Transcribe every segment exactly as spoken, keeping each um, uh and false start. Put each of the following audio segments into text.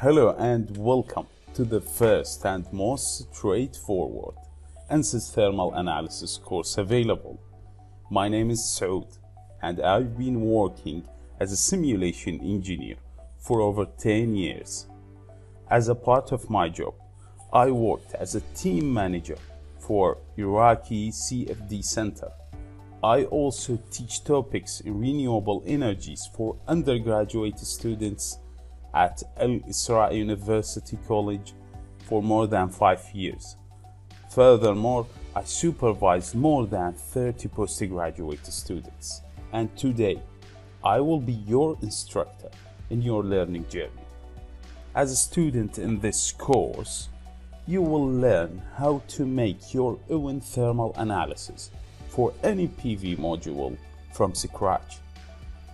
Hello and welcome to the first and most straightforward ANSYS thermal analysis course available. My name is Saud and I've been working as a simulation engineer for over ten years. As a part of my job, I worked as a team manager for Iraqi C F D Center. I also teach topics in renewable energies for undergraduate students at Al Isra University College for more than five years. Furthermore, I supervised more than thirty postgraduate students, and today I will be your instructor in your learning journey. As a student in this course, you will learn how to make your own thermal analysis for any P V module from scratch.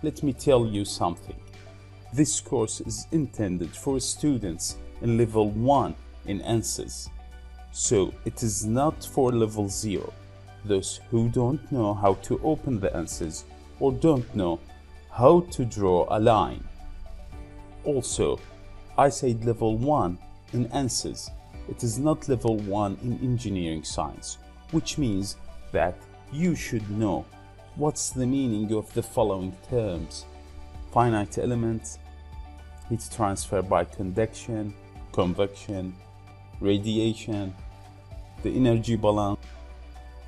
Let me tell you something. This course is intended for students in level one in ANSYS, so it is not for level zero, those who don't know how to open the ANSYS or don't know how to draw a line. Also, I said level one in ANSYS, it is not level one in engineering science, which means that you should know what's the meaning of the following terms: finite elements, heat transfer by conduction, convection, radiation, the energy balance.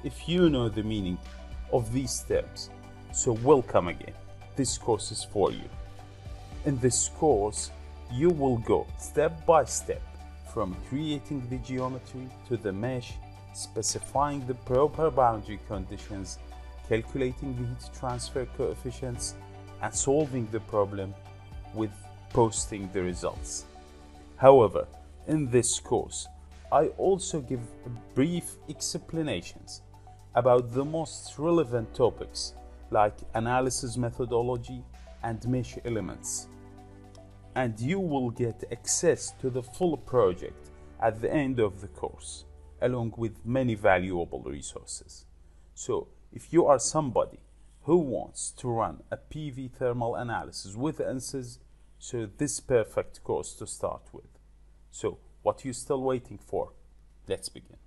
If you know the meaning of these terms, so welcome again, this course is for you. In this course, you will go step by step from creating the geometry to the mesh, specifying the proper boundary conditions, calculating the heat transfer coefficients, and solving the problem with posting the results. However, in this course, I also give brief explanations about the most relevant topics like analysis methodology and mesh elements. And you will get access to the full project at the end of the course, along with many valuable resources. So, if you are somebody who wants to run a P V thermal analysis with ANSYS, so this perfect course to start with. So what are you still waiting for? Let's begin.